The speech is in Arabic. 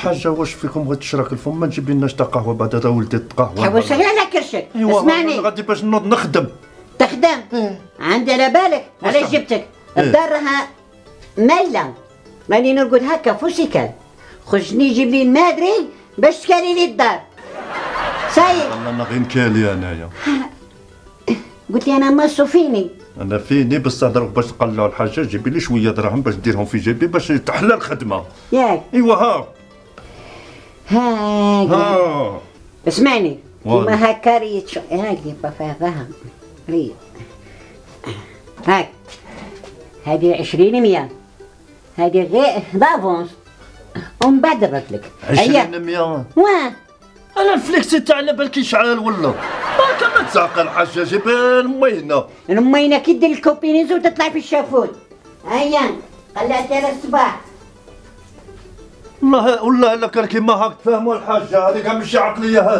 الحاجه واش فيكم غير تشرك الفم ما نجيب لناش تا قهوه بعدا تا ولدي القهوه حوايج على كرشك. اسمعني غادي باش نوض نخدم تخدم عندي على بالك على جبتك الدار راها مايله ماني نرقد هكا فوسيكال خرجني جيب لي المادري باش تكالي لي الدار سايي والله انا غير نكالي انايا قلت لي انا ماسو فيني انا فيني بصح دروك باش نقلعوا الحاجه جيبي لي شويه دراهم باش نديرهم في جيبي باش تحلى الخدمه ياك ايوا ها اسمعني وما هكا ريت هاكي بافا فاهم ريت هاك هادي 20 100 هادي غير دافونس ومبادرت لك 20 100 واه انا الفليكسي تاع على بالك يشعل ولا بالك ما تعقل حاجه جيب المينه المينه كي دير الكوبينيز وتطلع في الشافوت هيا قلعتها للصباح والله الا كان كيما هاك تفهموا الحاجه هذيك ماشي عقليه هذه